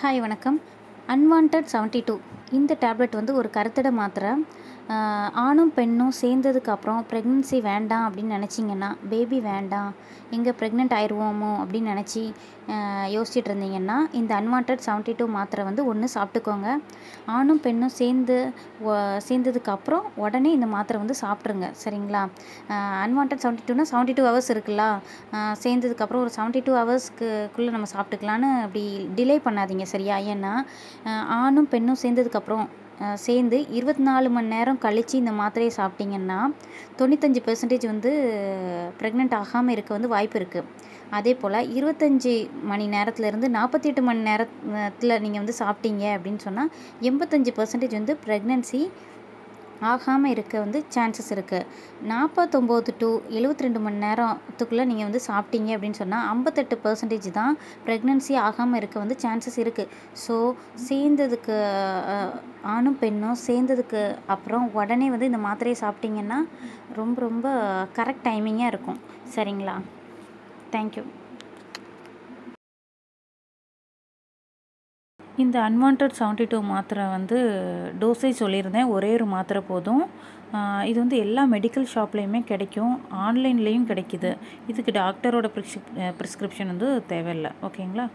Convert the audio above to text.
Hi வணக்கம். Unwanted 72 இந்த tablet வந்து ஒரு கருத்தடை மாத்திரை. ஆணும் பெண்ணும் சேர்ந்ததுக்கப்புறம் ப்ரெக்னென்சி வேண்டாம் அப்படின்னு நினச்சிங்கன்னா, பேபி வேண்டாம் எங்கே ப்ரெக்னென்ட் ஆயிடுவோமோ அப்படின்னு நினச்சி யோசிச்சுட்டு இருந்தீங்கன்னா, இந்த அன்வான்ட் 72 மாத்திரை வந்து ஒன்று சாப்பிட்டுக்கோங்க. ஆணும் பெண்ணும் சேர்ந்ததுக்கப்புறம் உடனே இந்த மாத்திரை வந்து சாப்பிட்ருங்க, சரிங்களா? அன்வான்ட் 72னா 72 hours இருக்குல்ல, சேர்ந்ததுக்கப்புறம் ஒரு 72 hours நம்ம சாப்பிட்டுக்கலான்னு அப்படி டிலே பண்ணாதீங்க, சரியா? ஏன்னா ஆணும் பெண்ணும் சேர்ந்து 24 மணி நேரம் கழித்து இந்த மாத்திரையை சாப்பிட்டிங்கன்னா 95% வந்து ப்ரெக்னென்ட் ஆகாமல் இருக்க வந்து வாய்ப்பு இருக்குது. அதே போல் 25 மணி நேரத்துலேருந்து 48 மணி நேரத்தில் நீங்கள் வந்து சாப்பிட்டீங்க அப்படின்னு சொன்னால் 85% வந்து ப்ரெக்னென்சி ஆகாமல் இருக்க வந்து சான்சஸ் இருக்குது. 49 to 72 மணி நேரத்துக்குள்ளே நீங்கள் வந்து சாப்பிட்டீங்க அப்படின்னு சொன்னால் 58% தான் ப்ரெக்னென்சி ஆகாமல் இருக்க வந்து சான்சஸ் இருக்குது. ஸோ ஆணும் பெண்ணும் சேர்ந்ததுக்கு அப்புறம் உடனே வந்து இந்த மாத்திரையை சாப்பிட்டிங்கன்னா ரொம்ப ரொம்ப கரெக்ட் டைமிங்காக இருக்கும், சரிங்களா? தேங்க்யூ. இந்த அன்வான்ட் 72 மாத்திரை வந்து டோசேஜ் சொல்லியிருந்தேன், ஒரே ஒரு மாத்திரை போதும். இது வந்து எல்லா மெடிக்கல் ஷாப்லேயுமே கிடைக்கும், ஆன்லைன்லேயும் கிடைக்கிது. இதுக்கு டாக்டரோட ப்ரிஸ்கிரிப்ஷன் வந்து தேவையில்லை, ஓகேங்களா?